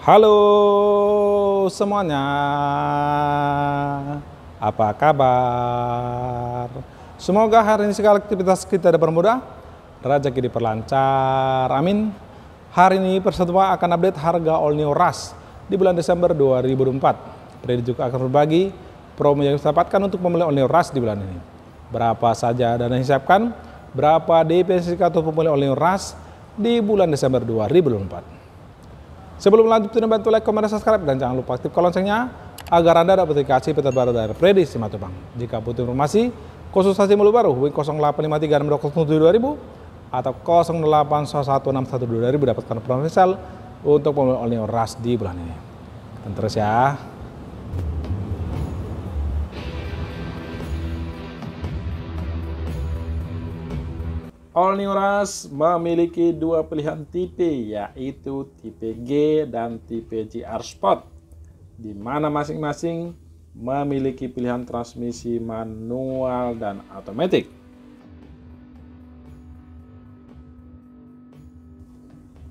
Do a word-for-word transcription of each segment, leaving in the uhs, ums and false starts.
Halo semuanya, apa kabar? Semoga hari ini segala aktivitas kita dipermudah, rezeki diperlancar, amin. Hari ini Persatuan akan update harga All New Rush di bulan Desember dua ribu dua puluh empat. Pretdi juga akan berbagi promo yang didapatkan untuk pembeli All New Rush di bulan ini. Berapa saja dana disiapkan, berapa D P atau pembeli All New Rush di bulan Desember dua ribu dua puluh empat. Sebelum lanjut, bantu like, komen, subscribe, dan jangan lupa aktifkan loncengnya agar Anda dapat notifikasi berita terbaru dari Pretdi Simatupang. Jika butuh informasi, konsultasi mulu baru, hubungi nol delapan lima tiga enam nol tujuh dua ribu atau nol delapan satu satu enam satu dua ribu dapatkan promo spesial untuk pembeli All New Rush di bulan ini. Dan terus ya. All New Rush memiliki dua pilihan tipe, yaitu tipe G dan tipe G R Sport, di mana masing-masing memiliki pilihan transmisi manual dan otomatis.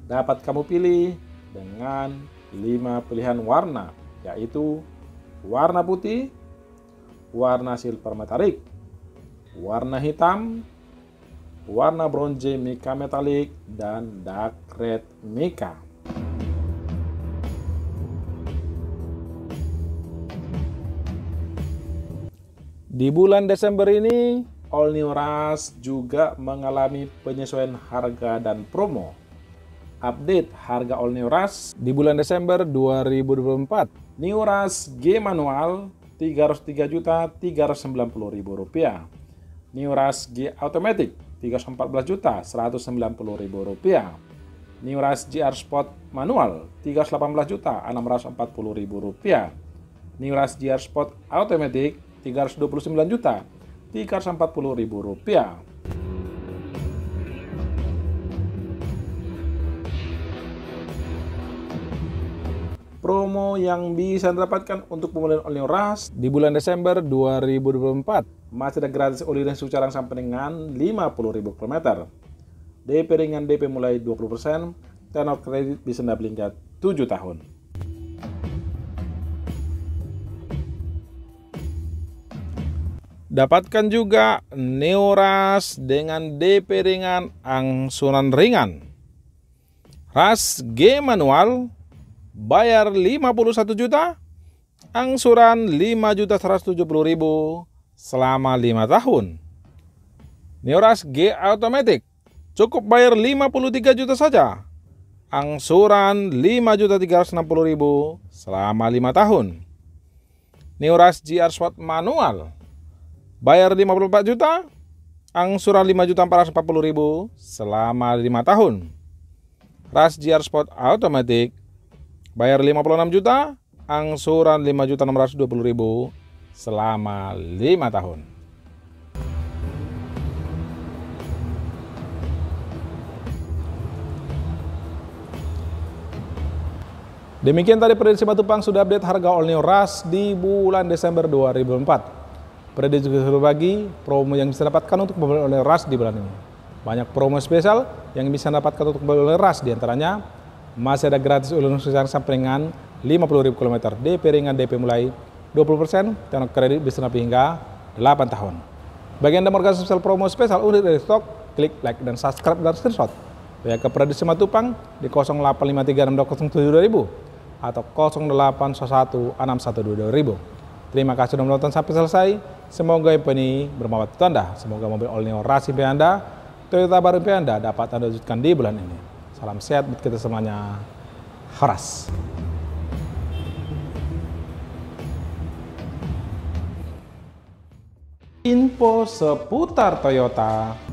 Dapat kamu pilih dengan lima pilihan warna, yaitu warna putih, warna silver metalik, warna hitam, warna bronze mica metalik, dan dark red mica. Di bulan Desember ini, All New Rush juga mengalami penyesuaian harga dan promo. Update harga All New Rush di bulan Desember dua ribu dua puluh empat. New Rush G manual tiga ratus tiga juta tiga ratus sembilan puluh ribu rupiah. New Rush G automatic tiga ratus empat belas juta seratus sembilan puluh ribu rupiah. New Rush G R Sport manual tiga ratus delapan belas juta enam ratus empat puluh ribu rupiah. New Rush G R Sport automatic tiga ratus dua puluh sembilan juta tiga ratus empat puluh ribu rupiah. Promo yang bisa didapatkan untuk pembelian All New Rush di bulan Desember dua ribu dua puluh empat, masih ada gratis oli dan susu carang sampai dengan lima puluh ribu kilometer. D P ringan D P mulai dua puluh persen, tenor kredit bisa Anda beli hingga tujuh tahun. Dapatkan juga New Rush dengan D P ringan angsuran ringan. Rush G manual bayar lima puluh satu juta, angsuran lima juta seratus tujuh puluh ribu selama lima tahun. New Rush G automatic cukup bayar lima puluh tiga juta saja, angsuran lima juta tiga ratus enam puluh ribu selama lima tahun. New Rush G R Sport manual bayar lima puluh empat juta, angsuran lima juta empat ratus empat puluh ribu selama lima tahun. Rush G R Sport automatic bayar lima puluh enam juta, angsuran lima juta enam ratus dua puluh ribu selama lima tahun. Demikian tadi Pretdi Simatupang sudah update harga All New Rush di bulan Desember dua ribu dua puluh empat. Pretdi juga berbagi promo yang bisa dapatkan untuk pembelian All New Rush di bulan ini. Banyak promo spesial yang bisa dapatkan untuk pembelian All New Rush, diantaranya masih ada gratis oli dan susu carang sampai dengan lima puluh ribu kilometer. D P ringan D P mulai dua puluh persen, tenor kredit bisa naik hingga delapan tahun. Bagi Anda mau mendapatkan spesial promo spesial unit dari stok, klik like dan subscribe dan screenshot. Via ke Pretdi Simatupang di nol delapan lima tiga enam nol tujuh dua ribu atau nol delapan satu satu enam satu dua ribu. Terima kasih sudah menonton sampai selesai. Semoga info ini bermanfaat untuk Anda. Semoga mobil All New Rush impian Anda, Toyota baru impian Anda dapat Anda wujudkan di bulan ini. Salam sehat buat kita semuanya. Rush. Info seputar Toyota.